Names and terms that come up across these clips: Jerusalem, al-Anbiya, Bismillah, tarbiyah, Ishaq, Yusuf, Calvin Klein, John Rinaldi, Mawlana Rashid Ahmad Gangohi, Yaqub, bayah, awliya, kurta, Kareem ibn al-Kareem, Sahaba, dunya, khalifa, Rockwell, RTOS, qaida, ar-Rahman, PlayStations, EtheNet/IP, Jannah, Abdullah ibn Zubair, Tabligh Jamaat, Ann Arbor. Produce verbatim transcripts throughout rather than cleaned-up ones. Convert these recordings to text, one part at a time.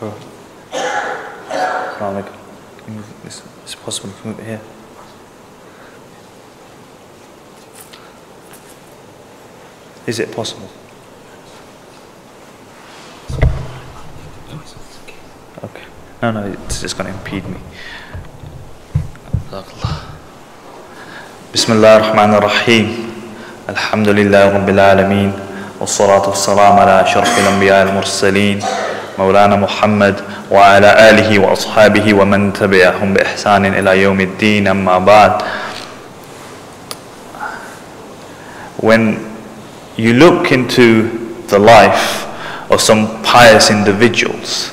Bro. Assalamualaikum. It's possible to move it here. Is it possible? Okay. No, no, it's just going to impede me. Bismillah, ar-Rahman, ar-Rahim. Alhamdulillah, rabbil alameen. Wa salatu was salam, ala sharf, al-Anbiya, al-Mursaleen. Mawlana Muhammad, wa ala alihi wa ashabihi wa man tabi'ahum bi ihsanin ila yawmiddin, amma ba'd. When you look into the life of some pious individuals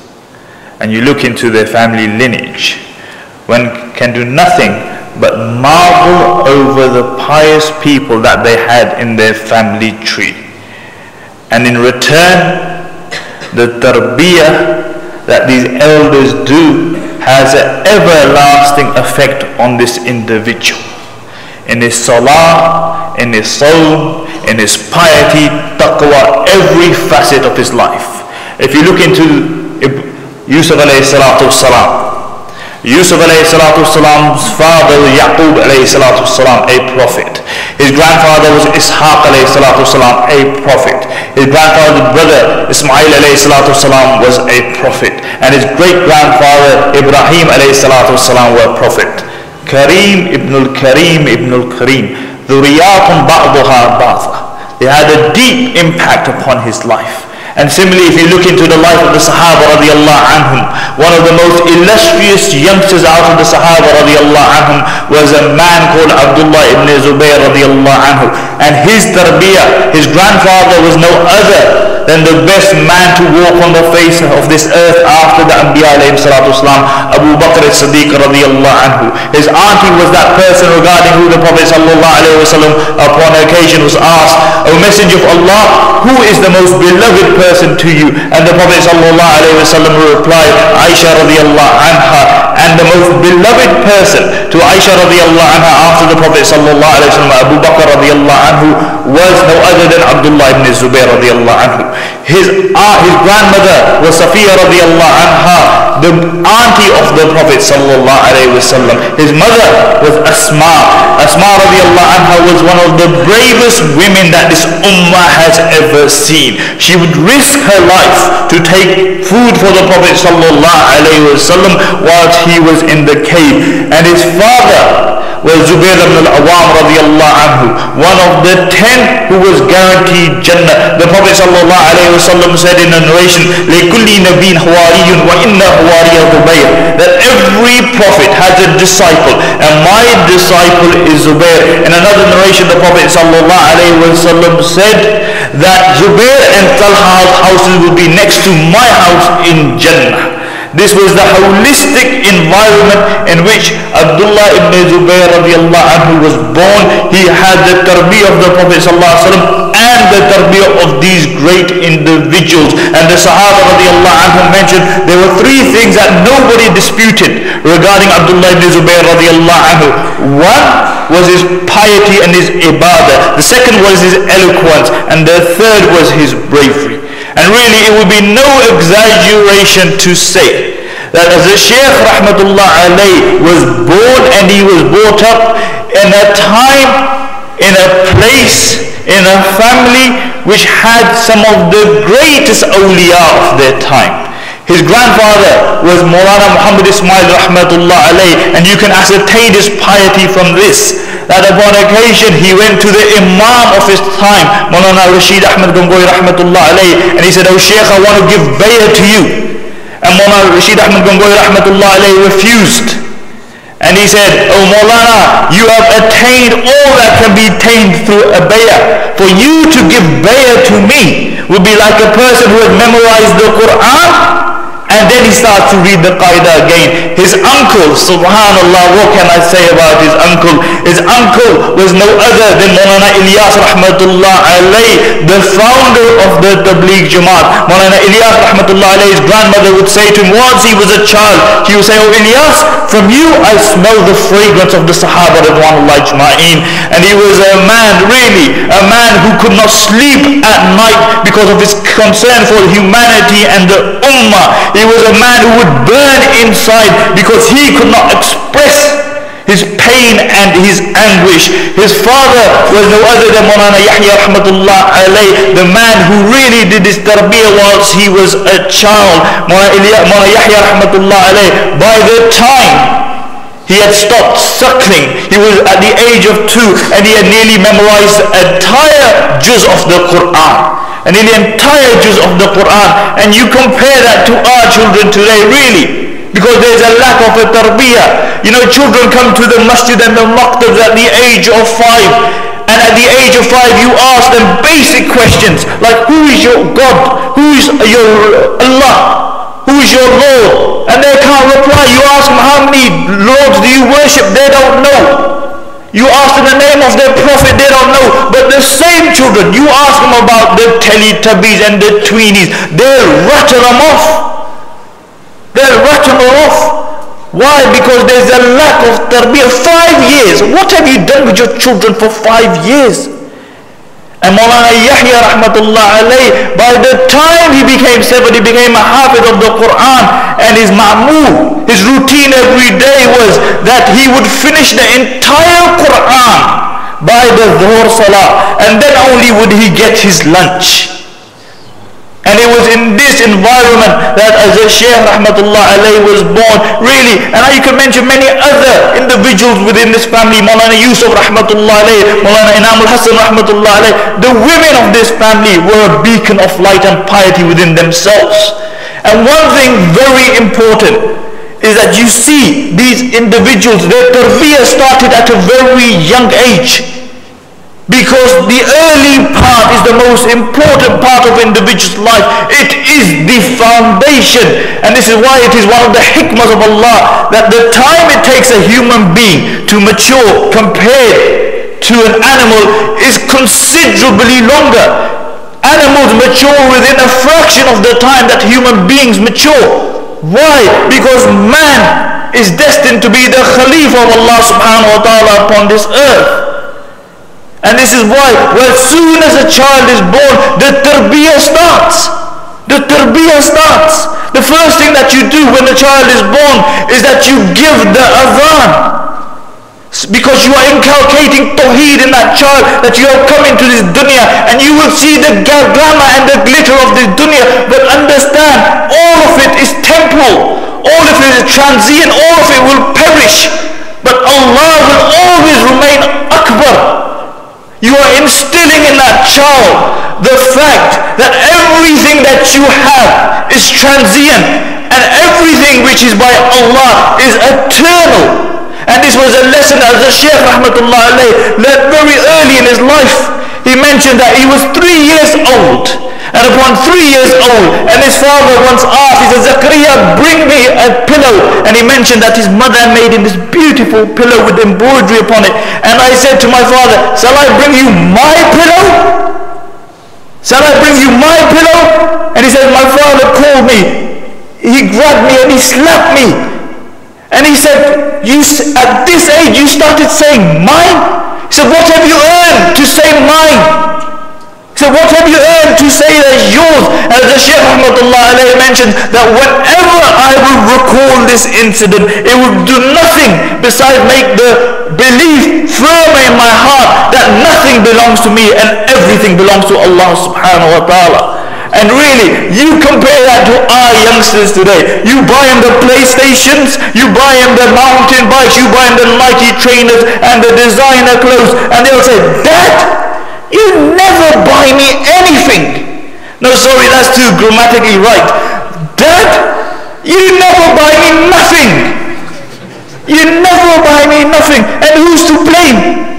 and you look into their family lineage, one can do nothing but marvel over the pious people that they had in their family tree. And in return, the tarbiyah that these elders do has an everlasting effect on this individual. In his salah, in his soul, in his piety, taqwa, every facet of his life. If you look into Yusuf alayhi salatu was salam, Yusuf alayhi salatu was salam's father was Yaqub alayhi salatu was salam, a prophet. His grandfather was Ishaq alayhi salatu was salam, a prophet. His grandfather's brother Ismail alayhi salatu was salam was a prophet. And his great-grandfather Ibrahim alayhi salatu was salam were a prophet. Kareem ibn al-Kareem ibn al-Kareem. They had a deep impact upon his life. And similarly, if you look into the life of the Sahaba radiallahu anhum, one of the most illustrious youngsters out of the Sahaba radiallahu anhum was a man called Abdullah ibn Zubair radiallahu anhu. And his tarbiyah, his grandfather was no other than the best man to walk on the face of this earth after the Anbiya alayhi salatu was salam, Abu Bakr as-Siddiq radiallahu anhu. His auntie was that person regarding who the Prophet sallallahu alayhi wa sallam upon occasion was asked, O Messenger of Allah, who is the most beloved person person to you? And the Prophet sallallahu alayhi wa sallam replied, Aisha radiallahu anha. And the most beloved person to Aisha radiallahu anha after the Prophet sallallahu alayhi wa sallam, Abu Bakr radiallahu anhu, was no other than Abdullah ibn Zubair radiallahu anhu. His, uh, his grandmother was Safiya radiallahu anha, the auntie of the Prophet sallallahu alayhi wa sallam. His mother was Asma. Asma radiallahu anha was one of the bravest women that this ummah has ever seen. She would risk her life to take food for the Prophet sallallahu alayhi wa sallam whilst he was in the cave. And his father was Zubair ibn al-Awwam radiallahu anhu, one of the ten who was guaranteed Jannah. The Prophet sallallahu alayhi wa sallam said in a narration, لِكُلِّ نَبِيٍّ حَوَارِيٌّ وَإِنَّ حَوَارِيَهُ ضُبَيْرٌ, that every prophet has a disciple and my disciple is Zubair. In another narration, the Prophet sallallahu alayhi wa sallam said that Zubair and Talha's houses would be next to my house in Jannah. This was the holistic environment in which Abdullah ibn Zubair radiallahu anhu was born. He had the tarbiyah of the Prophet sallallahu alaihi wasallam and the tarbiyah of these great individuals. And the Sahaba radiallahu anhu mentioned there were three things that nobody disputed regarding Abdullah ibn Zubair radiallahu anhu. One was his piety and his ibadah. The second was his eloquence. And the third was his bravery. And really, it would be no exaggeration to say that as a Shaykh Rahmatullah Alayhi was born and he was brought up in a time, in a place, in a family which had some of the greatest awliya of their time. His grandfather was Mawlana Muhammad Ismail Rahmatullah Alayhi, and you can ascertain his piety from this, that upon occasion he went to the Imam of his time, Mawlana Rashid Ahmad Gangohi Rahmatullah Alayhi, and he said, "Oh Shaykh, I want to give bayah to you." And Mawlana Rashid Ahmad Gangohi Rahmatullah Alayhi refused. And he said, "Oh Mawlana, you have attained all that can be attained through a bayah. For you to give bayah to me would be like a person who had memorized the Quran and then he starts to read the qaida again." His uncle, subhanallah, what can I say about his uncle? His uncle was no other than Mawlana Ilyas Rahmatullah Alayhi, the founder of the Tabligh Jamaat. Mawlana Ilyas Rahmatullah Alayhi's grandmother would say to him, once he was a child, she would say, "Oh Ilyas, from you I smell the fragrance of the Sahaba Radwanullah Jma'een." And he was a man, really, a man who could not sleep at night because of his concern for humanity and the ummah. He was a man who would burn inside because he could not express his pain and his anguish. His father was no other than Mawlana Yahya Rahmatullah Alayhi, the man who really did his tarbiyah whilst he was a child. Mawlana Yahya Rahmatullah Alayhi, by the time he had stopped suckling, he was at the age of two, and he had nearly memorized the entire juz of the Quran. And in the entire juz of the Quran, and you compare that to our children today, really, because there's a lack of a tarbiyah. You know, children come to the masjid and the maktabs at the age of five. And at the age of five, you ask them basic questions like, who is your God? Who is your Allah? Who is your Lord? And they can't reply. You ask them, how many lords do you worship? They don't know. You ask them the name of their prophet, they don't know. But the same children, you ask them about the Teletubbies and the Tweenies, they'll rattle them off. They'll rattle them off. Why? Because there's a lack of tarbiyah. Five years. What have you done with your children for five years? And Mawlana Yahya Rahmatullah Alayhi, by the time he became seven, he became a hafiz of the Quran, and his ma'mul, his routine every day was that he would finish the entire Quran by the Dhuhr Salah, and then only would he get his lunch. And it was in this environment that as a Shaykh Rahmatullah Alayhi was born, really. And you can mention many other individuals within this family. Mawlana Yusuf Rahmatullah Alayhi, Mawlana Inamul Hassan Rahmatullah Alayhi. The women of this family were a beacon of light and piety within themselves. And one thing very important is that you see these individuals, their tarbiyah started at a very young age. Because the early part is the most important part of individual's life. It is the foundation. And this is why it is one of the hikmahs of Allah, that the time it takes a human being to mature compared to an animal is considerably longer. Animals mature within a fraction of the time that human beings mature. Why? Because man is destined to be the Khalifa of Allah subhanahu wa ta'ala upon this earth. And this is why, well, as soon as a child is born, the tarbiyah starts. The tarbiyah starts. The first thing that you do when the child is born is that you give the adhan. Because you are inculcating tawheed in that child, that you have come into this dunya, and you will see the glamour and the glitter of this dunya. But understand, all of it is temporal. All of it is transient. All of it will perish. But Allah will always remain Akbar. You are instilling in that child the fact that everything that you have is transient, and everything which is by Allah is eternal. And this was a lesson as the Shaykh Rahmatullah Alayhi learned very early in his life. He mentioned that he was three years old, and upon three years old, and his father once asked, he said, Zakaria, bring me a pillow. And he mentioned that his mother made him this beautiful pillow with embroidery upon it. And I said to my father, shall I bring you my pillow? Shall I bring you my pillow? And he said, my father called me. He grabbed me and he slapped me. And he said, you, at this age you started saying mine? He said, what have you earned to say mine? So what have you earned to say that yours? As the Shaykh Rahmatullah Alayhi mentioned, that whenever I would recall this incident, it would do nothing besides make the belief firmer in my heart that nothing belongs to me and everything belongs to Allah subhanahu wa ta'ala. And really, you compare that to our youngsters today. You buy them the PlayStations, you buy them the mountain bikes, you buy them the Nike trainers and the designer clothes, and they'll say, Dad, you never buy me anything. No, sorry, that's too grammatically right. Dad, you never buy me nothing. You never buy me nothing. And who's to blame?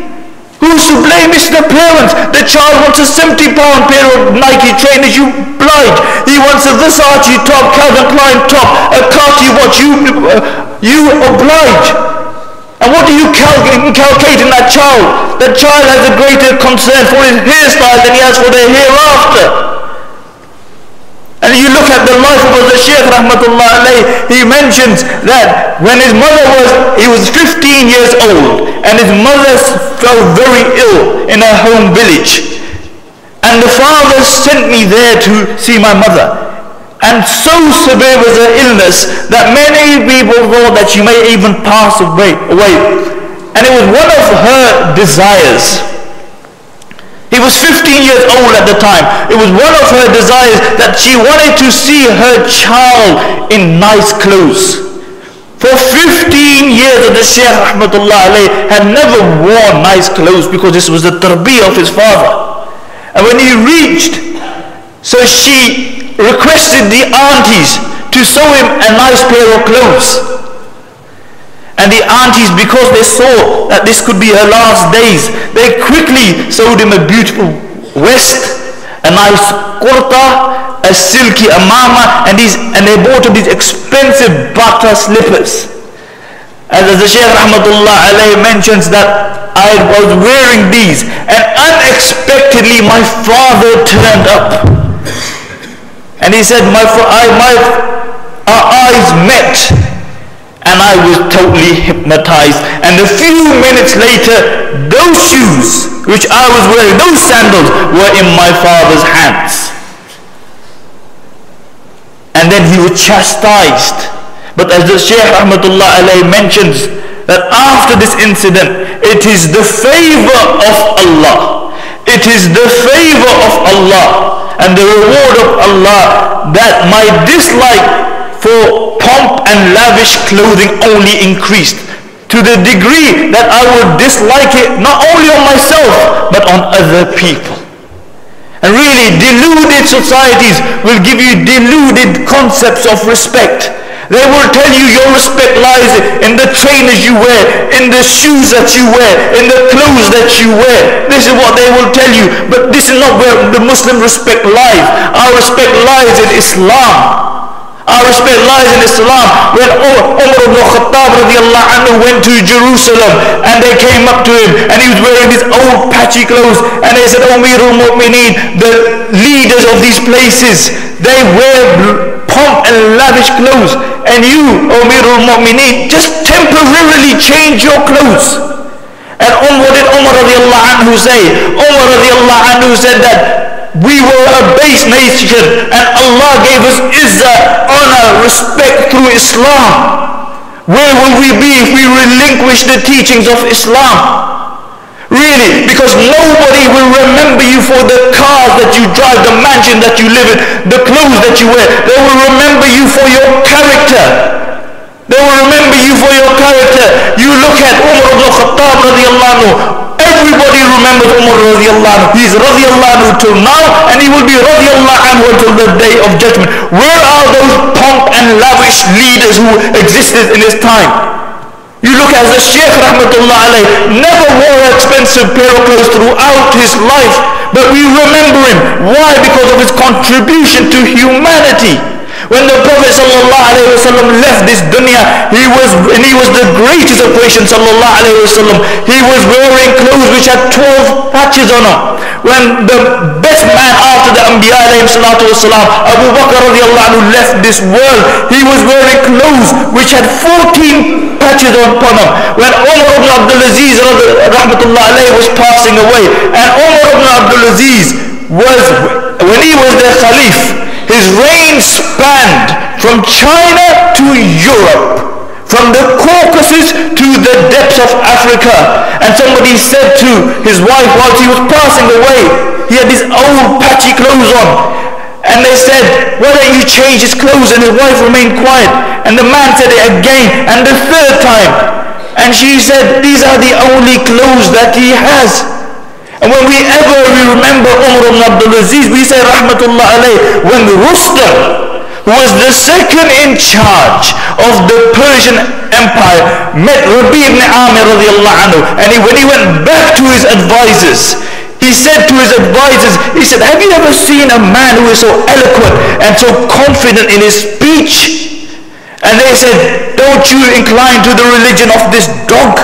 Who's to blame? It's the parents. The child wants a seventy pound pair of Nike trainers, you oblige. He wants a Versace top, Calvin Klein top, a khaki watch, you, uh, you oblige. And what do you inculcate in that child? That child has a greater concern for his hairstyle than he has for the hereafter. And you look at the life of the Shaykh Rahmatullah Alayhi, he mentions that when his mother was, he was fifteen years old, and his mother fell very ill in her home village. And the father sent me there to see my mother. and so severe was their illness that many people thought that you may even pass away. And it was one of her desires. He was fifteen years old at the time. It was one of her desires that she wanted to see her child in nice clothes. For fifteen years the Shaykh Rahmatullah Alayhi had never worn nice clothes because this was the tarbiyah of his father. And when he reached, so she requested the aunties to sew him a nice pair of clothes. And the aunties, because they saw that this could be her last days, they quickly sewed him a beautiful vest, a nice kurta, a silky amama, and these, and they bought him these expensive bata slippers. And as the Shaykh Rahmatullah Alayhi mentions that, I was wearing these and unexpectedly my father turned up. And he said, my, I, my our eyes met. And I was totally hypnotized. And a few minutes later, those shoes which I was wearing, those sandals, were in my father's hands. And then he was chastised. But as the Shaykh Rahmatullah Alayhi mentions, that after this incident, it is the favor of Allah. It is the favor of Allah and the reward of Allah that my dislike for pomp and lavish clothing only increased to the degree that I would dislike it not only on myself but on other people. And really, deluded societies will give you deluded concepts of respect. They will tell you your respect lies in the trainers you wear, in the shoes that you wear, in the clothes that you wear. This is what they will tell you, but this is not where the Muslim respect lies. Our respect lies in Islam. Our respect lies in Islam. When Umar ibn Khattab radiallahu anhu went to Jerusalem and they came up to him and he was wearing his old patchy clothes, and they said, Umar al-Mu'mineen, the leaders of these places, they wear pomp and lavish clothes, and you, Umar al-Mu'mineen, just temporarily change your clothes. And um, what did Umar radiallahu anhu say? Umar radiallahu anhu said that we were a base nation and Allah gave us izzah, honor, respect through Islam. Where will we be if we relinquish the teachings of Islam? Really, because nobody will remember you for the cars that you drive, the mansion that you live in, the clothes that you wear. They will remember you for your character. They will remember you for your character. You look at Umar ibn Khattab radiallahu anhu. Everybody remembers Umar radiallahu anhu. He's radiallahu anhu till now, and he will be radiallahu anhu until the day of judgment. Where are those pomp and lavish leaders who existed in his time? You look at the Shaykh Rahmatullah Alayhi, never wore an expensive pair of clothes throughout his life, but we remember him. Why? Because of his contribution to humanity. When the Prophet ﷺ left this dunya, he was, and he was the greatest of creation ﷺ, he was wearing clothes which had twelve patches on them. When the best man after the Anbiya alayhi salatu was salam, Abu Bakr radiallahu anhu, left this world, he was wearing clothes which had fourteen patches upon him. When Umar ibn Abdul Aziz rahmatullah alayhi was passing away, and Umar ibn Abdul Aziz was, when he was the Khalif, his reign spanned from China to Europe, from the Caucasus to the depths of Africa. And somebody said to his wife while he was passing away, he had these old patchy clothes on. And they said, why don't you change his clothes? And his wife remained quiet. And the man said it again, and the third time. And she said, these are the only clothes that he has. And when we ever we remember Umar ibn Abdul Aziz, we say Rahmatullah Alayhi, when Rustam, who was the second in charge of the Persian Empire, met Rabi ibn Amir radiallahu anhu, and he, when he went back to his advisors, he said to his advisors, he said, have you ever seen a man who is so eloquent and so confident in his speech? And they said, don't you incline to the religion of this dog?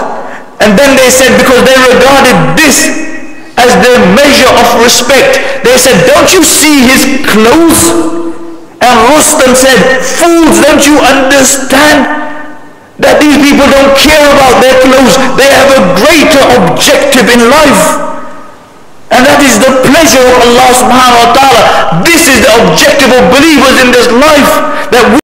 And then they said, because they regarded this as their measure of respect, they said, don't you see his clothes? And Rustam said, fools, don't you understand that these people don't care about their clothes? They have a greater objective in life. And And that is the pleasure of Allah subhanahu wa ta'ala. This is the objective of believers in this life, that we